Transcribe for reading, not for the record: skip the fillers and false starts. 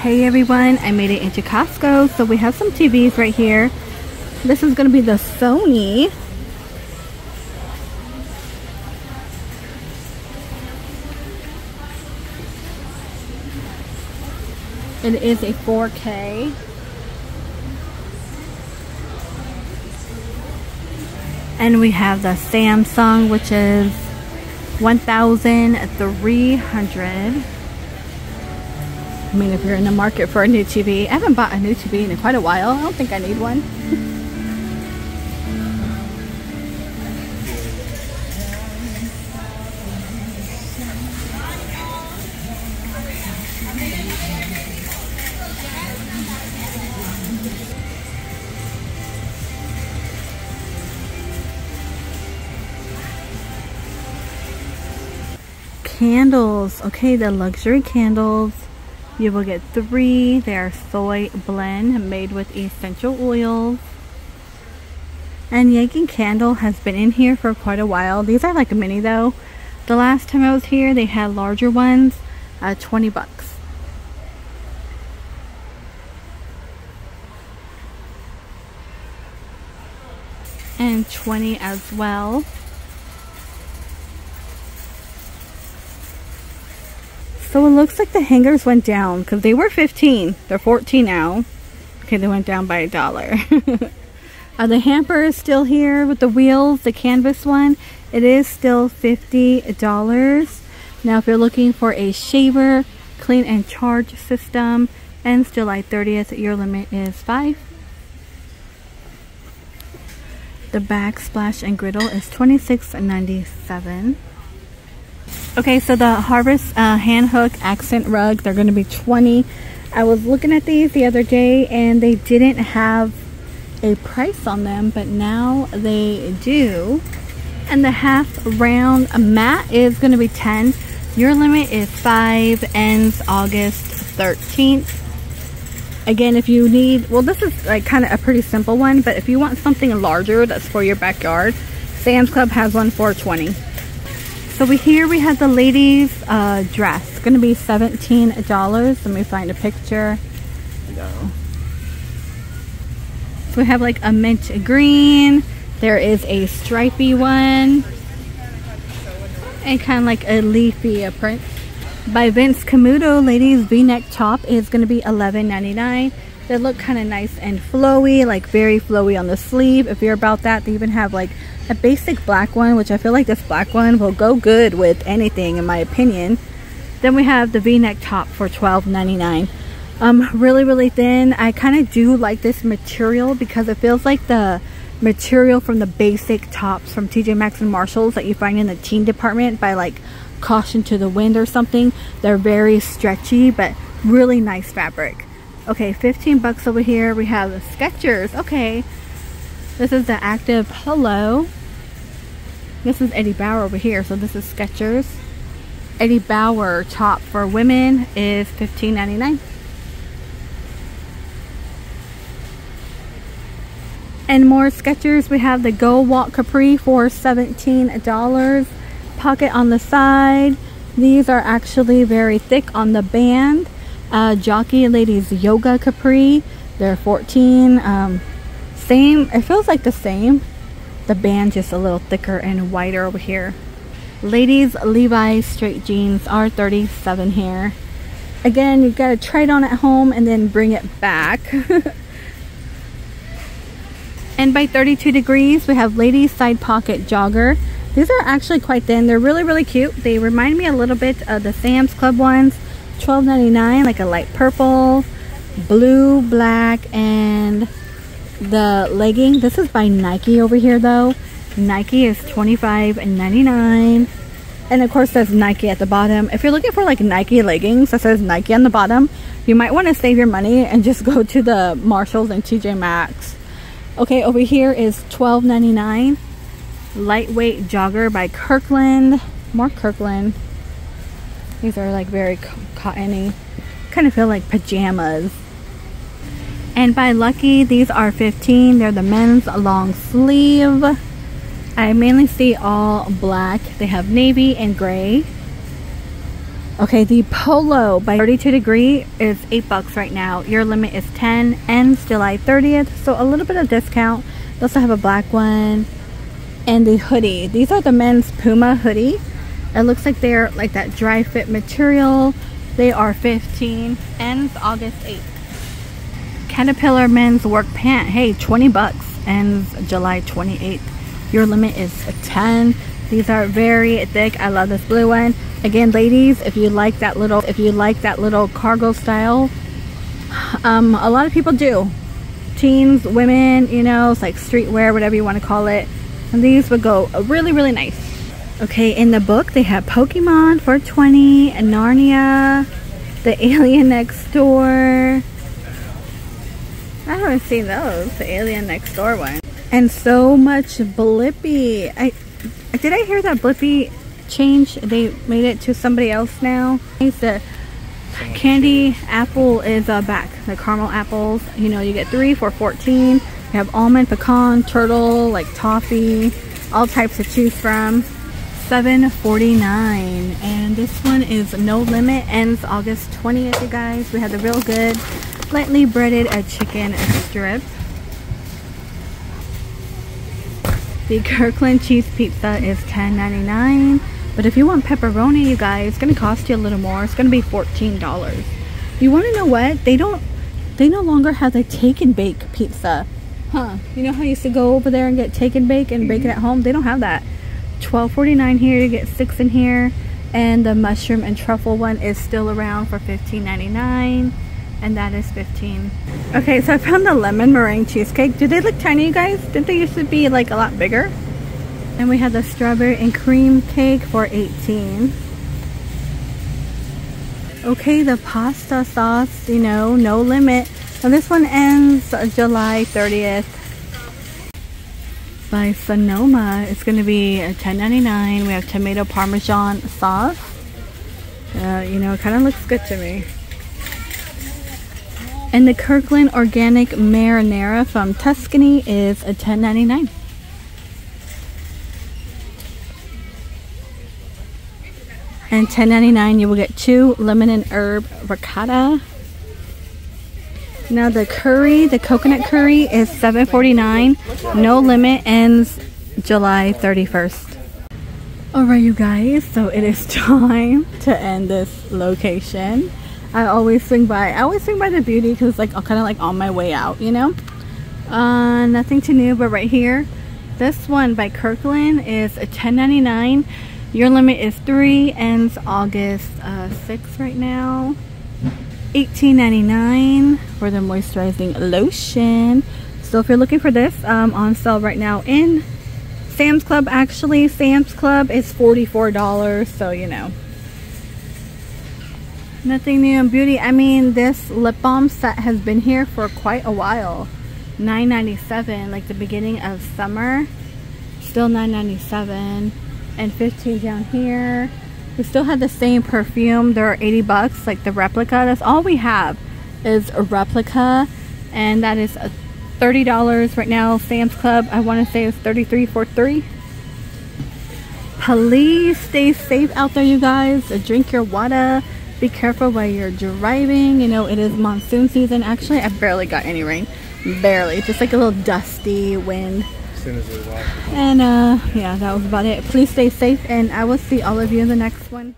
Hey everyone, I made it into Costco. So we have some TVs right here. This is going to be the Sony. It is a 4K. And we have the Samsung, which is 1,300. I mean, if you're in the market for a new TV. I haven't bought a new TV in quite a while. I don't think I need one. Candles. Okay, the luxury candles. You will get 3. They are soy blend made with essential oils. And Yankee Candle has been in here for quite a while. These are like mini though. The last time I was here, they had larger ones at $20. And $20 as well. So it looks like the hangers went down because they were 15. They're 14 now. Okay, they went down by $1. The hamper is still here with the wheels, the canvas one. It is still $50. Now if you're looking for a shaver, clean and charge system, and July 30th, your limit is 5. The backsplash and griddle is $26.97. Okay, so the Harvest hand hook accent rug, they're going to be $20. I was looking at these the other day and they didn't have a price on them, but now they do. And the half round mat is going to be $10. Your limit is 5, ends August 13th. Again, if you need, well, this is like kind of a pretty simple one, but if you want something larger that's for your backyard, Sam's Club has one for $20. So here we have the ladies' dress. It's going to be $17. Let me find a picture. No. So we have like a mint green. There is a stripy one. And kind of like a leafy print. By Vince Camuto, ladies' v-neck top is going to be $11.99. They look kind of nice and flowy, like very flowy on the sleeve. If you're about that, they even have like a basic black one, which I feel like this black one will go good with anything in my opinion. Then we have the v-neck top for $12.99. Really thin. I kind of do like this material because it feels like the material from the basic tops from TJ Maxx and Marshalls that you find in the teen department by like Caution to the Wind or something. They're very stretchy but really nice fabric. Okay, $15 over here. We have the Skechers. Okay, this is the active polo. This is Eddie Bauer over here, so this is Skechers. Eddie Bauer top for women is $15.99. And more Skechers. We have the Go Walk Capri for $17. Pocket on the side. These are actually very thick on the band. Jockey ladies yoga capri, they're $14. Same, it feels like the same, the band just a little thicker and wider over here. Ladies Levi straight jeans are $37 here. Again, you've got to try it on at home and then bring it back. And by 32 degrees we have ladies side pocket jogger. These are actually quite thin. They're really cute. They remind me a little bit of the Sam's Club ones. $12.99, like a light purple, blue, black, and the legging. This is by Nike over here though. Nike is $25.99. And of course there's Nike at the bottom. If you're looking for like Nike leggings that says Nike on the bottom, you might want to save your money and just go to the Marshalls and TJ Maxx. Okay, over here is $12.99. Lightweight jogger by Kirkland. More Kirkland. These are like very cottony, kind of feel like pajamas. And by Lucky, these are $15. They're the men's long sleeve. I mainly see all black. They have navy and gray. Okay, the Polo by 32 Degree is $8 right now. Your limit is 10, ends July 30th, so a little bit of discount. They also have a black one and the hoodie. These are the men's Puma hoodie. It looks like they're like that dry fit material. They are 15, ends August 8th. Caterpillar men's work pant, hey, $20, ends July 28th. Your limit is 10. These are very thick. I love this blue one. Again, ladies, if you like that little cargo style, a lot of people do. Teens, women, you know, it's like streetwear, whatever you want to call it. And these would go really, really nice. Okay, in the book, they have Pokemon for $20, Narnia, The Alien Next Door. I haven't seen those, the Alien Next Door one. And so much Blippi. Did I hear that Blippi changed? They made it to somebody else now. The candy apple is back. The caramel apples, you know, you get 3 for $14. You have almond, pecan, turtle, like toffee, all types to choose from. $7.49. And this one is no limit, ends August 20th, you guys. We had the real good, lightly breaded chicken strip. The Kirkland cheese pizza is $10.99, but if you want pepperoni, you guys, it's going to cost you a little more. It's going to be $14. You want to know what? They no longer have the take and bake pizza. Huh? You know how you used to go over there and get take and bake and bake it at home? They don't have that. $12.49 here. You get 6 in here, and the mushroom and truffle one is still around for $15.99. And that is 15. Okay, so I found the lemon meringue cheesecake. Do they look tiny, you guys? Didn't they used to be like a lot bigger? And we have the strawberry and cream cake for $18. Okay, the pasta sauce, you know, no limit. And this one ends July 30th. By Sonoma, it's going to be $10.99. We have tomato parmesan sauce. You know, it kind of looks good to me. And the Kirkland Organic Marinara from Tuscany is a $10.99. And $10.99 you will get 2 lemon and herb ricotta. Now the curry, the coconut curry is $7.49. No limit, ends July 31st. Alright you guys, so it is time to end this location. I always swing by the beauty because it's like kind of like on my way out, you know. Nothing too new, but right here, this one by Kirkland is a $10.99. Your limit is 3, ends August 6th right now. $18.99 for the moisturizing lotion. So if you're looking for this, on sale right now in Sam's Club. Actually, Sam's Club is $44, so you know. Nothing new in beauty. I mean, this lip balm set has been here for quite a while. $9.97, like the beginning of summer. Still $9.97. And $15 down here. We still have the same perfume. They're $80, like the replica. That's all we have is a replica. And that is $30 right now. Sam's Club, I want to say it's $33.43. Please stay safe out there, you guys. Drink your water. Be careful while you're driving. You know, it is monsoon season. Actually, I barely got any rain. Barely. Just like a little dusty wind. As soon as it was off. And yeah, that was about it. Please stay safe, and I will see all of you in the next one.